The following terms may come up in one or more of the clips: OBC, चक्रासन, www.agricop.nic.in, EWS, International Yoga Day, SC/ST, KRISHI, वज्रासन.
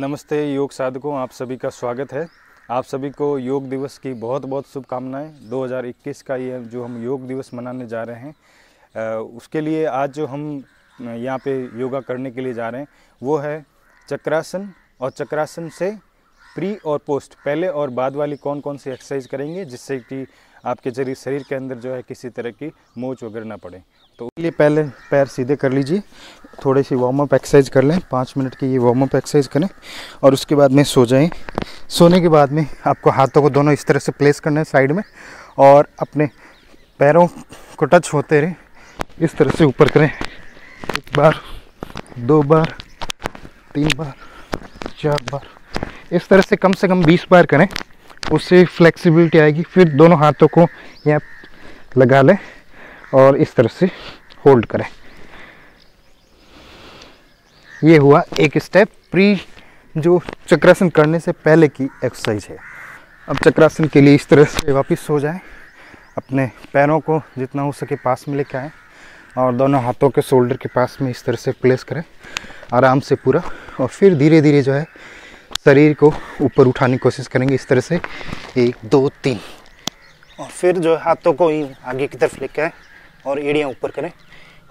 नमस्ते योग साधकों, आप सभी का स्वागत है। आप सभी को योग दिवस की बहुत बहुत शुभकामनाएं। 2021 का ये जो हम योग दिवस मनाने जा रहे हैं, उसके लिए आज जो हम यहाँ पे योगा करने के लिए जा रहे हैं वो है चक्रासन। और चक्रासन से प्री और पोस्ट, पहले और बाद वाली कौन कौन सी एक्सरसाइज करेंगे जिससे कि आपके जरिए शरीर के अंदर जो है किसी तरह की मोच वगैरह ना पड़े। तो इसलिए पहले पैर सीधे कर लीजिए, थोड़ी सी वार्म अप एक्सरसाइज कर लें। 5 मिनट की ये वार्म अप एक्सरसाइज करें और उसके बाद में सो जाएं। सोने के बाद में आपको हाथों को दोनों इस तरह से प्लेस करना है साइड में, और अपने पैरों को टच होते रहें। इस तरह से ऊपर करें, 1 बार, 2 बार, 3 बार, 4 बार, इस तरह से कम 20 बार करें। उससे फ्लेक्सिबिलिटी आएगी। फिर दोनों हाथों को यहाँ लगा लें और इस तरह से होल्ड करें। ये हुआ एक स्टेप, प्री जो चक्रासन करने से पहले की एक्सरसाइज है। अब चक्रासन के लिए इस तरह से वापस हो जाएं, अपने पैरों को जितना हो सके पास में लेके आएं और दोनों हाथों के शोल्डर के पास में इस तरह से प्लेस करें आराम से पूरा। और फिर धीरे धीरे जो है शरीर को ऊपर उठाने की कोशिश करेंगे इस तरह से, 1 2 3, और फिर जो है हाथों को ही आगे की तरफ लेके आएं और एड़ियाँ ऊपर करें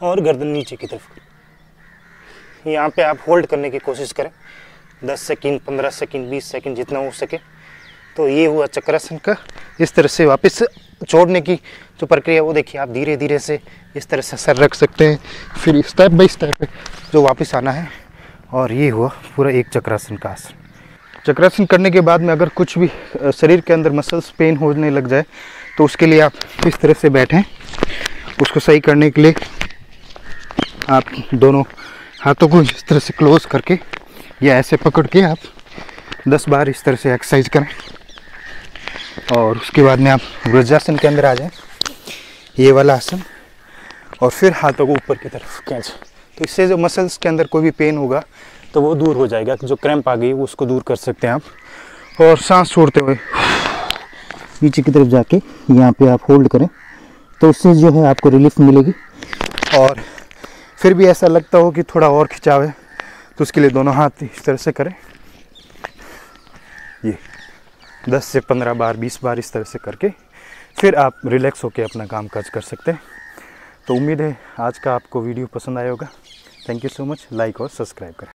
और गर्दन नीचे की तरफ करें। यहाँ पे आप होल्ड करने की कोशिश करें 10 सेकंड, 15 सेकंड, 20 सेकंड, जितना हो सके। तो ये हुआ चक्रासन का। इस तरह से वापस छोड़ने की जो प्रक्रिया वो देखिए, आप धीरे धीरे से इस तरह से सर रख सकते हैं। फिर स्टेप बाई स्टेप जो वापस आना है। और ये हुआ पूरा एक चक्रासन का आसन। चक्रासन करने के बाद में अगर कुछ भी शरीर के अंदर मसल्स पेन होने लग जाए तो उसके लिए आप इस तरह से बैठें। उसको सही करने के लिए आप दोनों हाथों को इस तरह से क्लोज करके या ऐसे पकड़ के आप 10 बार इस तरह से एक्सरसाइज करें। और उसके बाद में आप वज्रासन के अंदर आ जाएं, ये वाला आसन, और फिर हाथों को ऊपर की तरफ खींचें। तो इससे जो मसल्स के अंदर कोई भी पेन होगा तो वो दूर हो जाएगा। जो क्रैम्प आ गई उसको दूर कर सकते हैं आप। और सांस छोड़ते हुए नीचे की तरफ जाके यहाँ पे आप होल्ड करें, तो उससे जो है आपको रिलीफ मिलेगी। और फिर भी ऐसा लगता हो कि थोड़ा और खिंचाव है तो उसके लिए दोनों हाथ इस तरह से करें। ये 10 से 15 बार, 20 बार इस तरह से करके फिर आप रिलैक्स होकर अपना काम काज कर सकते हैं। तो उम्मीद है आज का आपको वीडियो पसंद आया होगा। Thank you so much. Like और सब्सक्राइब करें।